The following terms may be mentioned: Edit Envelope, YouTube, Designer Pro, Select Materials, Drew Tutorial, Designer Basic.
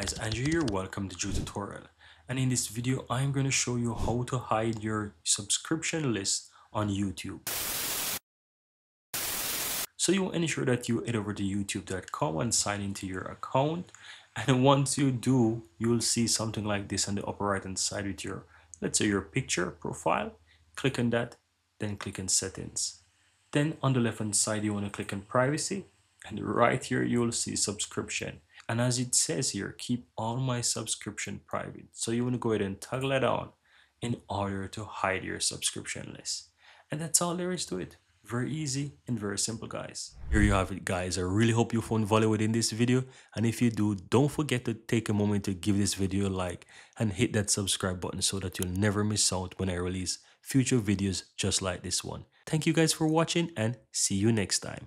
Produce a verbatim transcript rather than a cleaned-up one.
Guys, Andrew here, welcome to Drew Tutorial, and in this video I'm going to show you how to hide your subscription list on YouTube. So you ensure that you head over to youtube dot com and sign into your account, and once you do, you'll see something like this on the upper right hand side with your, let's say, your picture profile. Click on that, then click on settings. Then on the left hand side you want to click on privacy, and right here you'll see subscription. And as it says here, keep all my subscription private. So you want to go ahead and toggle that on in order to hide your subscription list. And that's all there is to it. Very easy and very simple, guys. Here you have it, guys. I really hope you found value within this video. And if you do, don't forget to take a moment to give this video a like and hit that subscribe button so that you'll never miss out when I release future videos just like this one. Thank you guys for watching, and see you next time.